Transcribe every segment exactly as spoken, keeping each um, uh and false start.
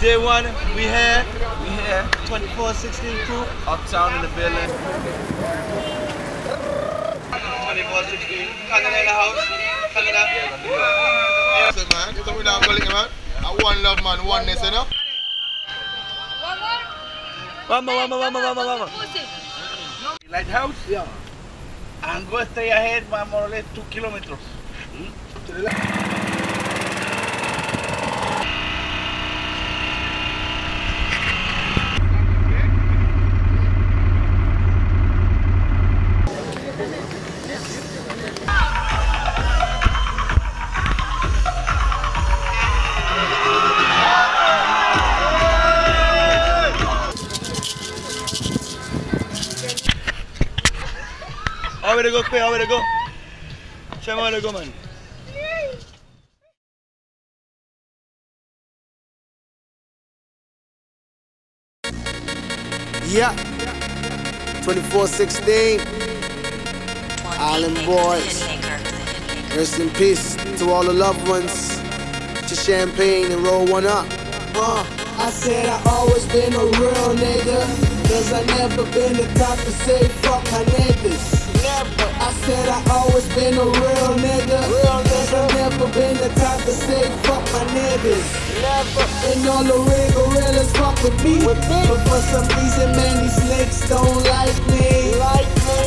Day one, we here, we here, twenty-four sixteen crew, uptown in the building. twenty-four sixteen, Canada in the house, Canada. Listen man, so we don't have to link man, a one love man, oneness you know. One more, one more, one more, one more, one more. Lighthouse? Yeah. And go stay ahead by more or less two kilometers. Hmm? To the left. How we to go, how we to go? Show me how to go, man. Yeah. twenty-four sixteen. Island Boyz. Rest in peace to all the loved ones. To champagne and roll one up. Uh, I said I always been a real nigga. Cause I never been the type to say fuck my niggas. I said I always been a real nigga. Real nigga. I never been the type to say fuck my niggas. Never. And all the real gorillas fuck with me. with me. But for some reason, man, these snakes don't like me. Like me.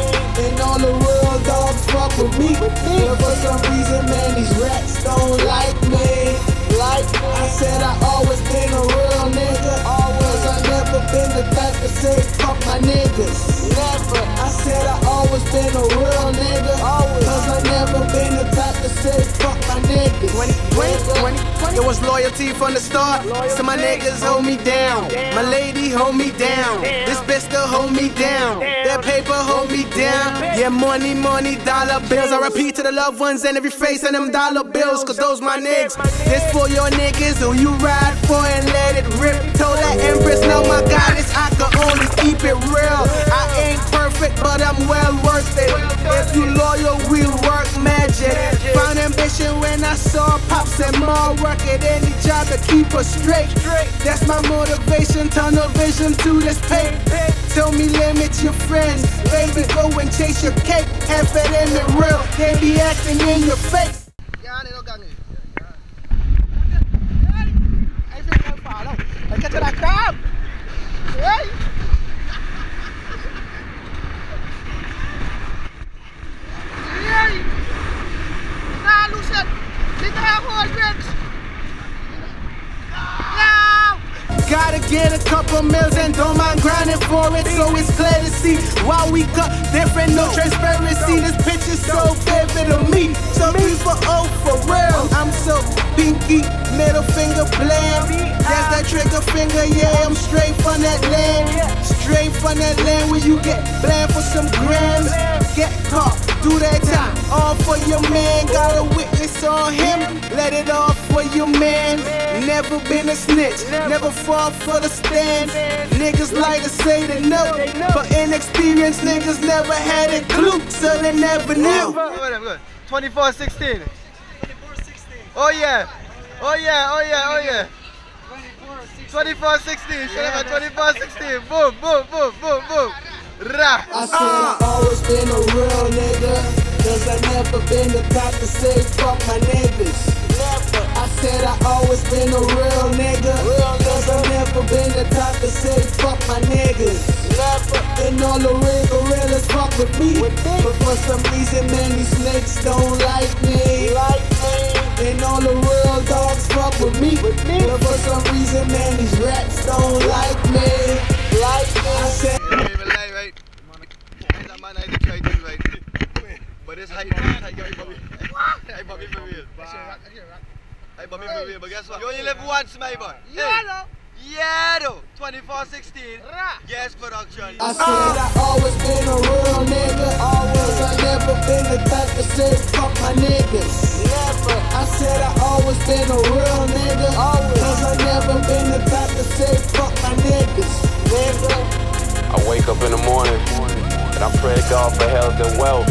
And all the real dogs fuck with me. with me. But for some reason, man, these rats don't like me. Like me. I said I always been a real nigga. Always. I never been the type to say fuck my niggas. Never. I said I always been a real nigga, always. Cause I never been the type to say fuck my niggas. twenty, twenty, twenty, twenty. It was loyalty from the start. Loyalty. So my niggas hold me down. Damn. My lady hold me down. Damn. This bitch still hold me down. Damn. That paper hold me down. Damn. Yeah, money, money, dollar bills. I repeat to the loved ones and every face and them dollar bills. Cause those my niggas. This for your niggas who you ride for and let it rip. Told that empress, no my goddess, I can only keep it real. I ain't perfect, but I'm well worth it. If you loyal, we work magic. Found ambition when I saw pops and more work at any job to keep us straight. That's my motivation, tunnel vision to this paper. Tell me limit your friends, baby, go and chase your cake. Half it in the real, they be acting in your face. Gotta get a couple meals and don't mind grinding for it, so it's clear to see why we got different, no transparency. This picture's so vivid of me, so people oh for real. I'm so pinky, middle finger bland. That's that trigger finger, yeah, I'm straight from that land. Straight from that land where you get bland for some grams. Get caught, do that time, all for your man. Got a witness on him, let it off for your man. Never been a snitch, never fall for the stand. Niggas like to say they know, but inexperienced niggas never had a clue, so they never knew. twenty-four sixteen. Oh yeah, oh yeah, oh yeah, oh yeah. twenty-four sixteen, shout out twenty-four sixteen. Boom, boom, boom, boom, boom. Rah. I said I always been a real nigga. Cause I never been the type to say fuck my niggas. Never. I said I always been a real nigga. Real Cause I never been the type to say fuck my niggas. Never. And all the real gorillas fuck with me. with me. But for some reason, man, these snakes don't like me. Like me. And all the real dogs fuck with me. with me. But for some reason, man, these rats don't like me. Like me. I said. But this hype, hype, hype, Bobby. Hype, Bobby, for real. Hype, Bobby, for real. But guess what? You only live once, my boy. Yeah, yeah, though. twenty-four sixteen. Yes, production. I said I always been a real nigga. Always. I never been the type to say fuck my niggas. Never. I said I always been a real nigga. Always. Cause I never been the type to say fuck my niggas. Never. I wake up in the morning. I pray to God for health and wealth,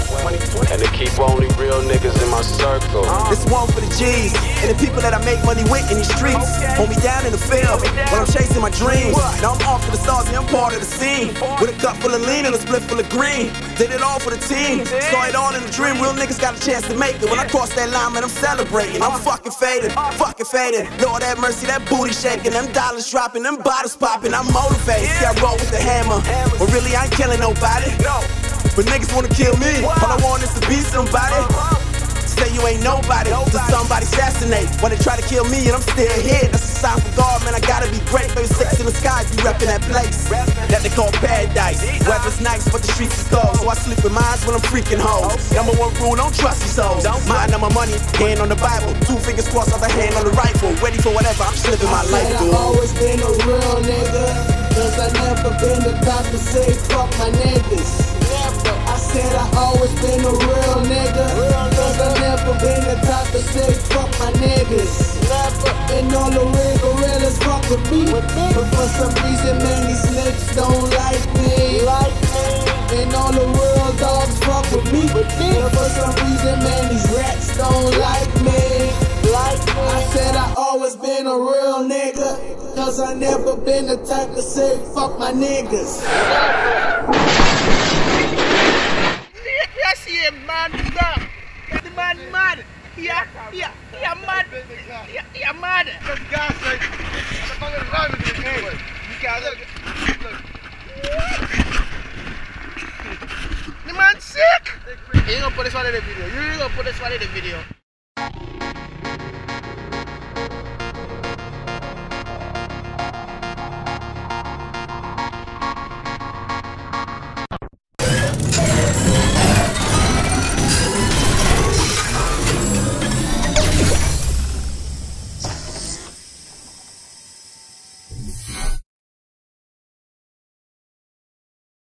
and to keep only real niggas in my circle. This one for the G's, and the people that I make money with in these streets. Hold me down in the field, when dreams. Now I'm off to the stars and I'm part of the scene. With a cup full of lean and a split full of green. Did it all for the team. Saw it all in the dream. Real niggas got a chance to make it. When I cross that line, man, I'm celebrating. I'm fucking faded, fucking faded. Lord have mercy, that booty shaking. Them dollars dropping, them bottles popping. I'm motivated. See, I roll with the hammer. But really, I ain't killing nobody. But niggas wanna kill me. All I want is to be somebody. Say you ain't nobody, nobody. To somebody assassinate. When they try to kill me and I'm still here, that's a sign for God, man, I gotta be great. Thirty-six in the skies, be reppin' that place that they call paradise. Weapons nice, but the streets is cold. So I sleep with mines when I'm freaking hoes. Number one rule, don't trust these hoes. Mind on my money, hand on the Bible. Two fingers crossed, other hand on the rifle. Ready for whatever, I'm just living my life, dude. I've always been a real nigga, cause I never been the type to say fuck my niggas. I said I always been a real nigga, cause I never been the type to say fuck my niggas. And all the real gorillas fuck with me, but for some reason man these niggas don't like me. And all the real dogs fuck with me, but for some reason man these rats don't like me. I said I always been a real nigga, cause I never been the type to say fuck my niggas. Yeah, yeah, yeah, mad. Yeah, yeah, mad. Because guys like, I'm not gonna run with you anyway. You guys look, look. The man's sick. He ain't gonna put this one in the video. You ain't gonna put this one in the video.